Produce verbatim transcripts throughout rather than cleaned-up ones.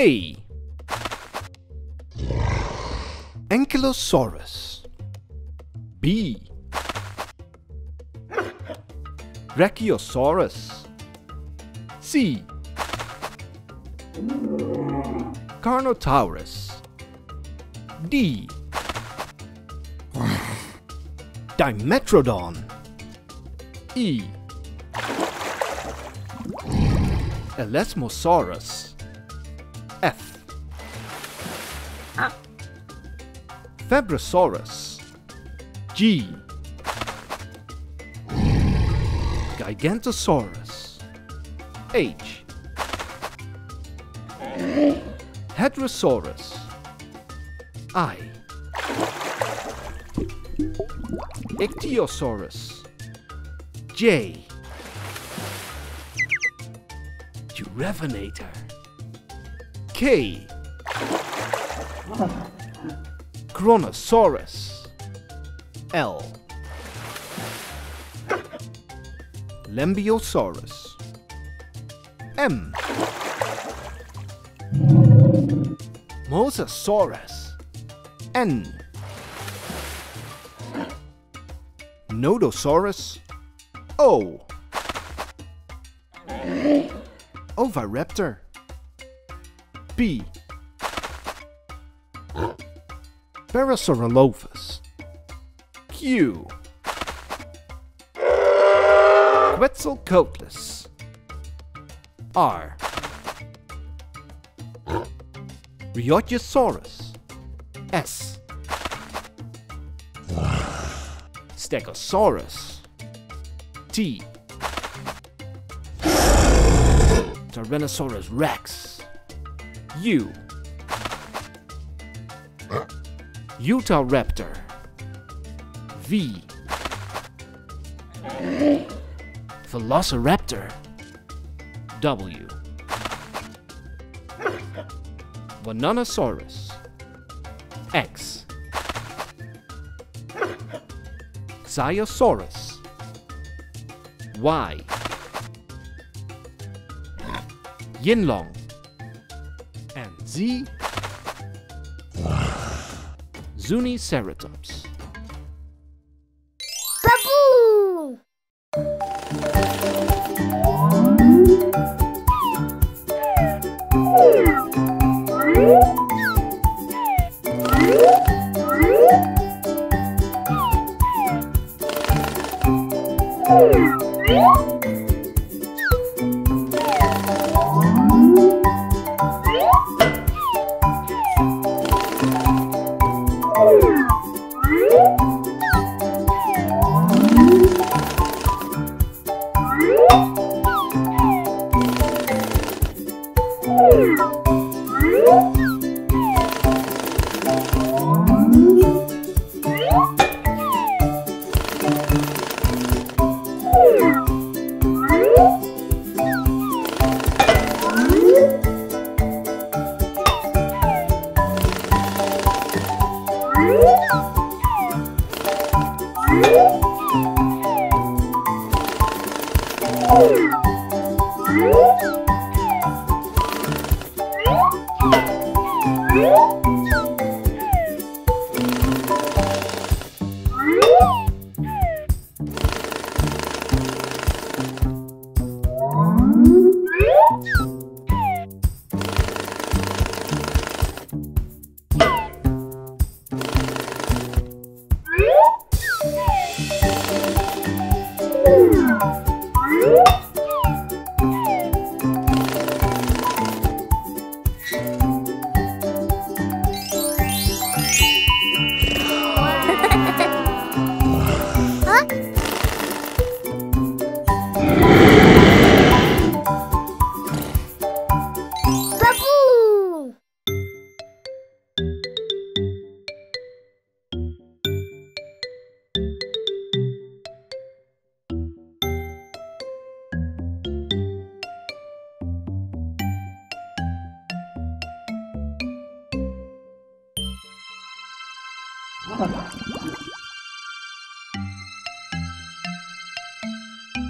A. Ankylosaurus. B. Brachiosaurus. C. Carnotaurus. D. Dimetrodon. E. Elasmosaurus. F. Fabrosaurus. G. Gigantosaurus. H. Hadrosaurus. I. Ichthyosaurus. J. Juravenator. K. Carnosaurus. L. Lambeosaurus. M. Mosasaurus. N. Nodosaurus. O. Oviraptor. B. Parasaurolophus. Q. Quetzalcoatlus. R. Riojasaurus. S. Stegosaurus. T. Tyrannosaurus Rex. U. Utahraptor. V. Velociraptor. W. Wannanosaurus. X. Xiaosaurus. Y. Yinlong. And Z. Zuniceratops. Babu!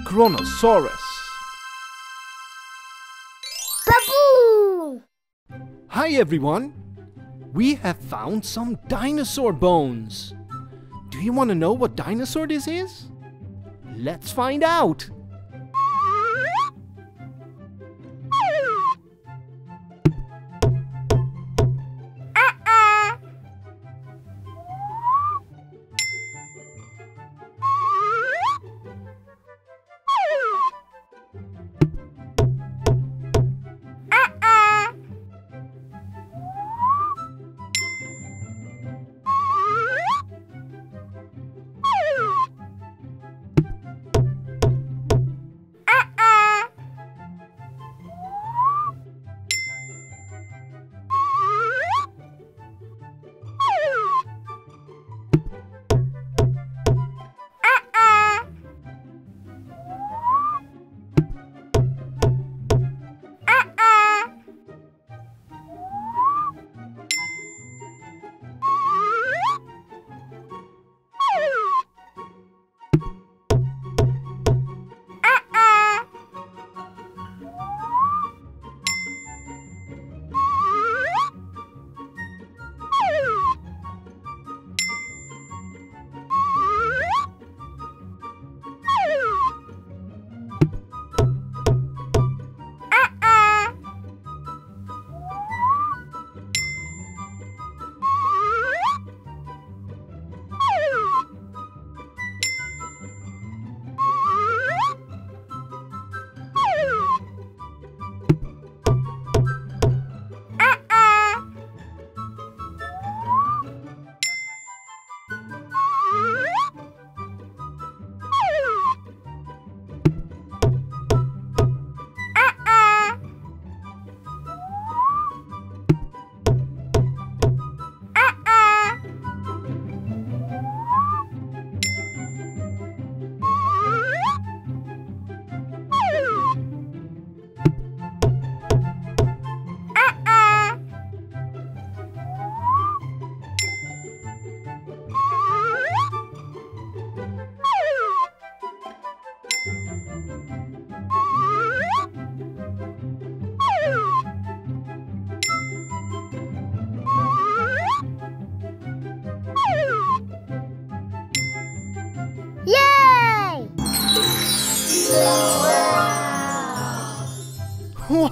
Carnosaurus. Babu! Hi everyone! We have found some dinosaur bones! Do you want to know what dinosaur this is? Let's find out!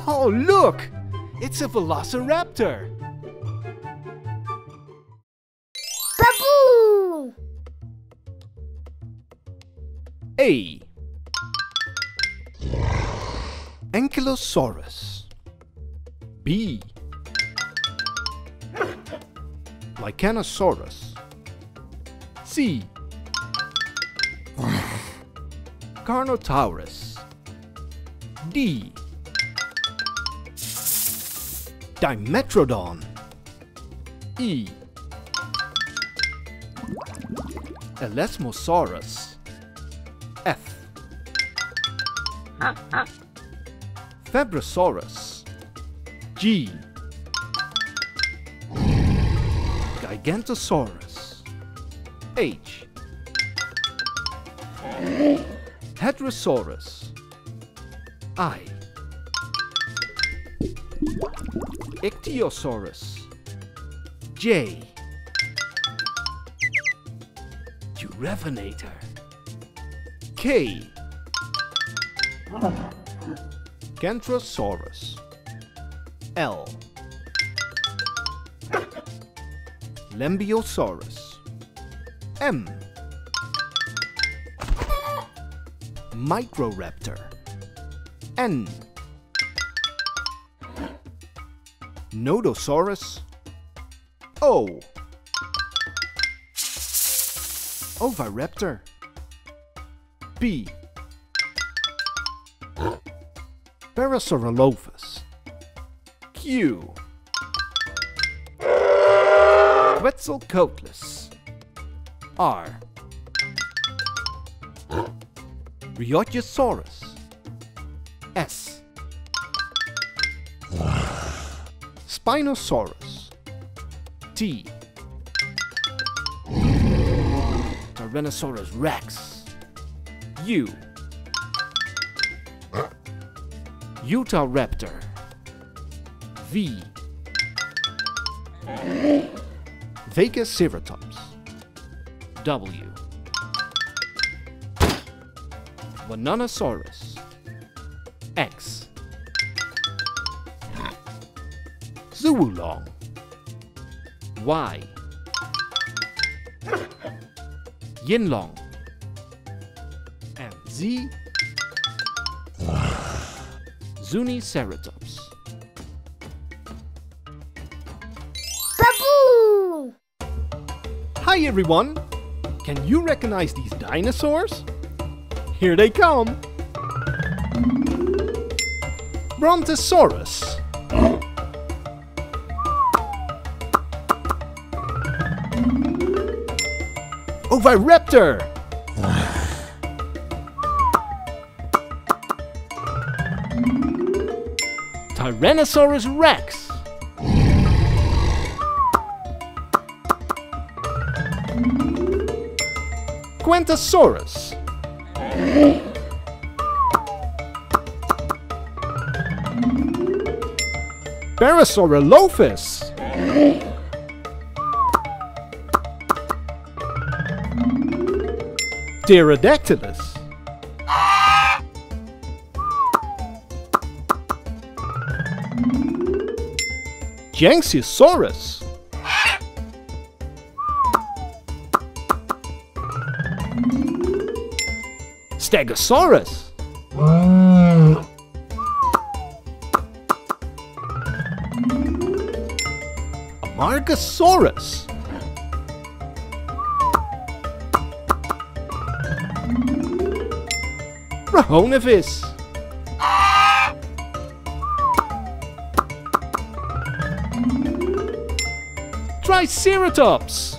Oh, look! It's a Velociraptor! Baboo! A. Ankylosaurus. B. Lycanosaurus. C. Carnotaurus. D. Dimetrodon. E. Elasmosaurus. F. Fabrosaurus. G. Gigantosaurus. H. Hadrosaurus. I. Ichthyosaurus. J. Juravenator. K. Kentrosaurus. L. Lambeosaurus. M. Microraptor. N. Nodosaurus. O. Oviraptor. P. Parasaurolophus. Q. Quetzalcoatlus. R. Riojasaurus. S. Spinosaurus. T. Tyrannosaurus Rex. U. Utahraptor. V. Velociraptor. W. Wannanosaurus. X. Zuulong. Y. Yinlong. And Z. Zuniceratops. Baboo! Hi everyone! Can you recognize these dinosaurs? Here they come! Brontosaurus. Oviraptor. Tyrannosaurus Rex. Gigantosaurus. Parasaurolophus. Pterodactylus. Gigantosaurus. Stegosaurus. Margosaurus. Riojasaurus. Triceratops.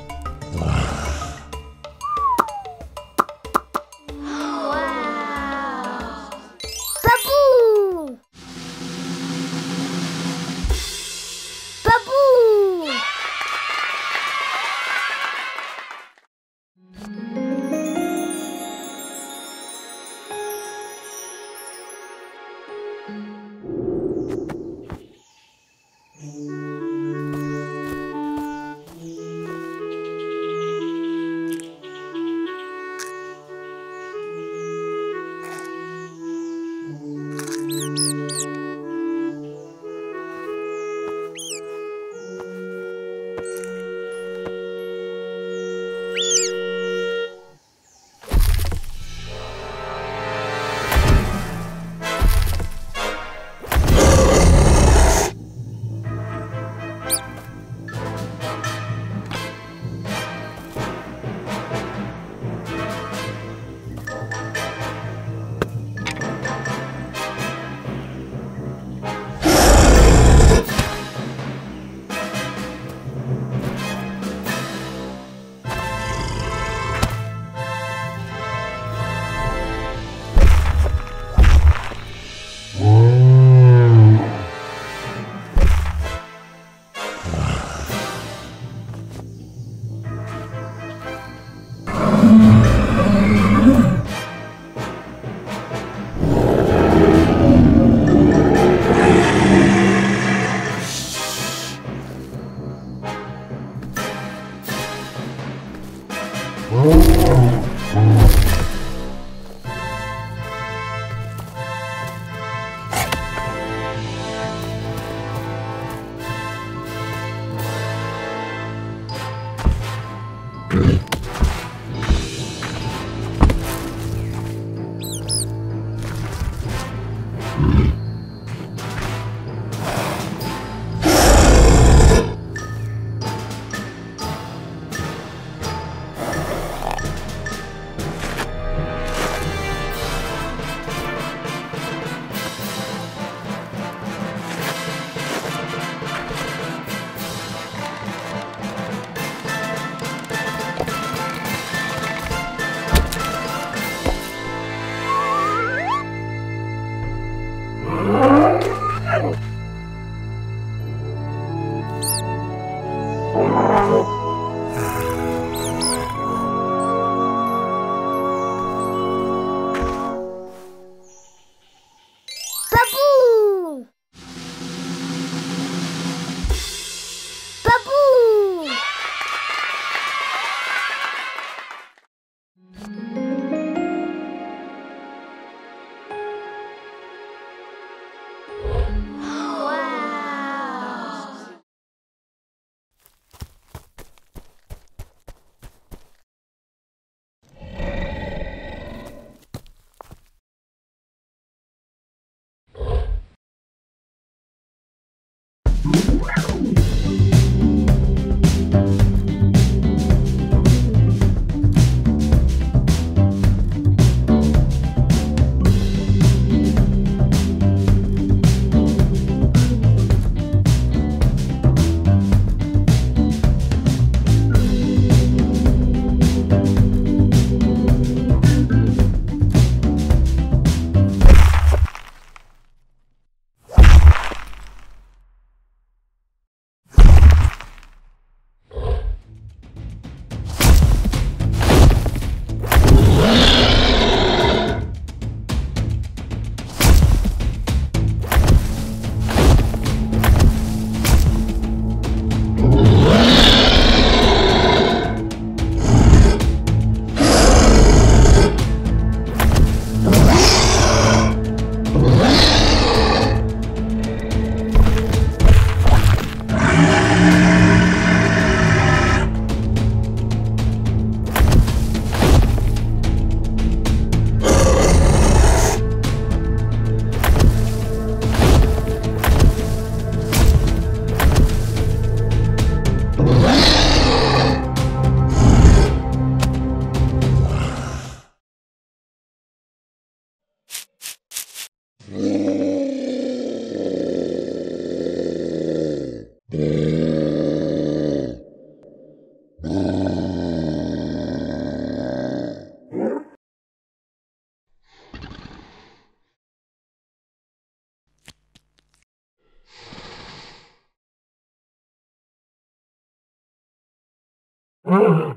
Yay!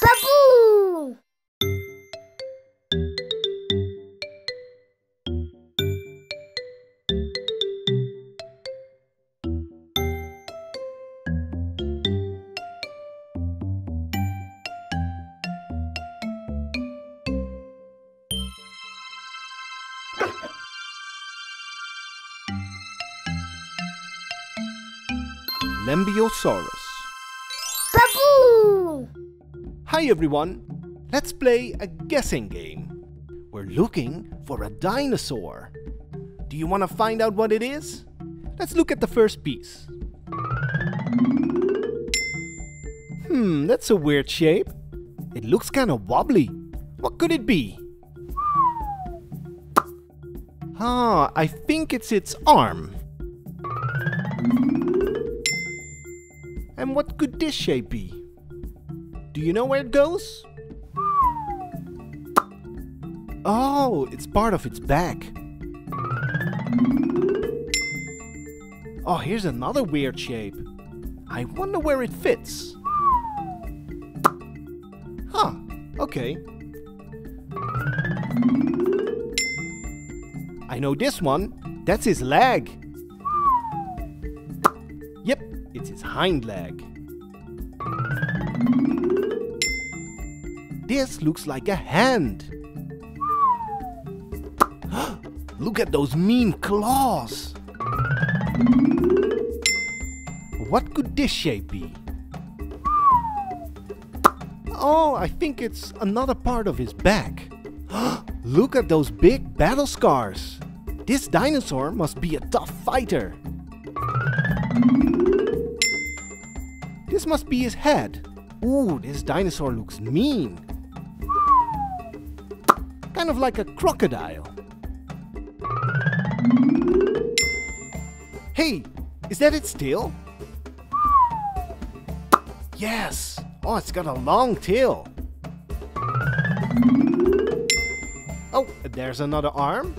Baboo! Lambeosaurus. Baboo! Hi everyone! Let's play a guessing game. We're looking for a dinosaur. Do you want to find out what it is? Let's look at the first piece. Hmm, that's a weird shape. It looks kind of wobbly. What could it be? Ah, I think it's its arm. And what could this shape be? Do you know where it goes? Oh, it's part of its back. Oh, here's another weird shape. I wonder where it fits. Huh, okay. I know this one. That's his leg. Yep. It's his hind leg. This looks like a hand. Look at those mean claws. What could this shape be? Oh, I think it's another part of his back. Look at those big battle scars. This dinosaur must be a tough fighter. This must be his head. Ooh, this dinosaur looks mean. Kind of like a crocodile. Hey, is that its tail? Yes. Oh, it's got a long tail. Oh, there's another arm.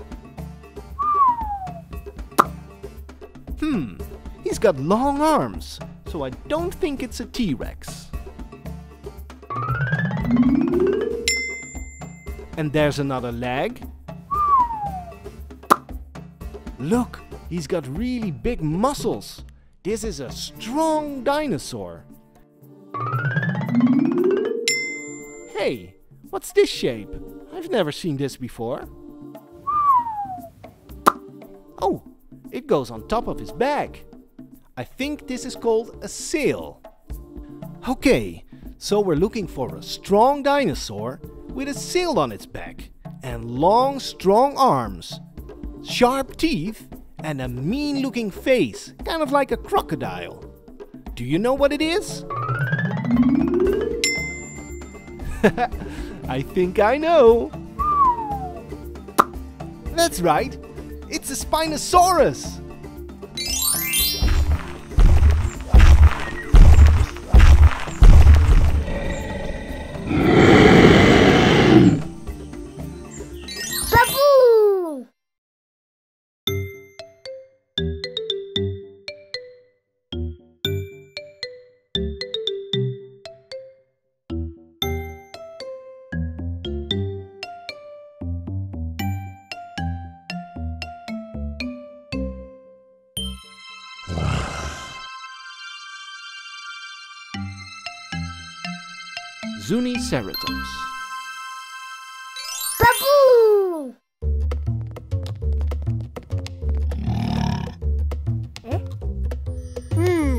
Hmm, he's got long arms. So I don't think it's a T-Rex. And there's another leg. Look, he's got really big muscles. This is a strong dinosaur. Hey, what's this shape? I've never seen this before. Oh, it goes on top of his back. I think this is called a sail. Okay, so we're looking for a strong dinosaur with a sail on its back and long, strong arms, sharp teeth and a mean-looking face, kind of like a crocodile. Do you know what it is? I think I know. That's right, it's a Spinosaurus. Zuniceratops. Baboo! Eh? Hmm.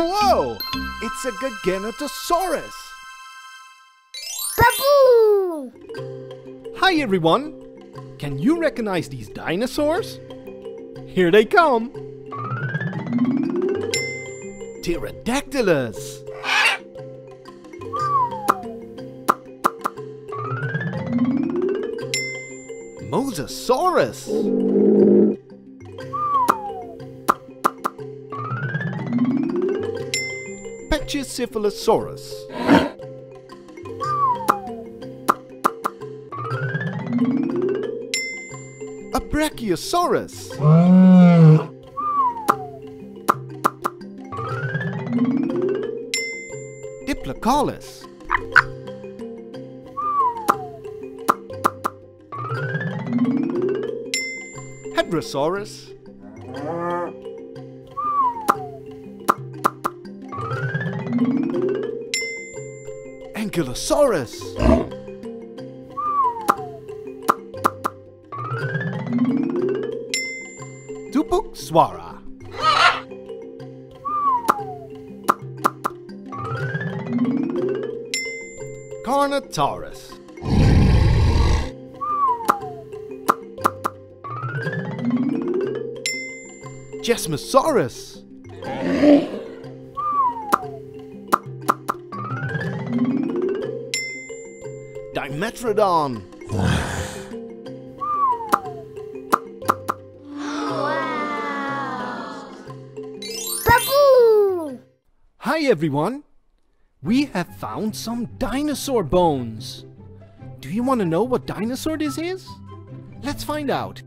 Whoa! It's a Gigantosaurus! Baboo! Hi everyone! Can you recognize these dinosaurs? Here they come! Pterodactylus! Mosasaurus! Brachiosaurus, a Brachiosaurus, Diplodocus, Hadrosaurus, Ankylosaurus, Tupuxwara, Carnotaurus, Jesmosaurus, Dimetrodon, wow. Baboo! Hi everyone! We have found some dinosaur bones. Do you want to know what dinosaur this is? Let's find out.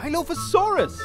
Dilophosaurus.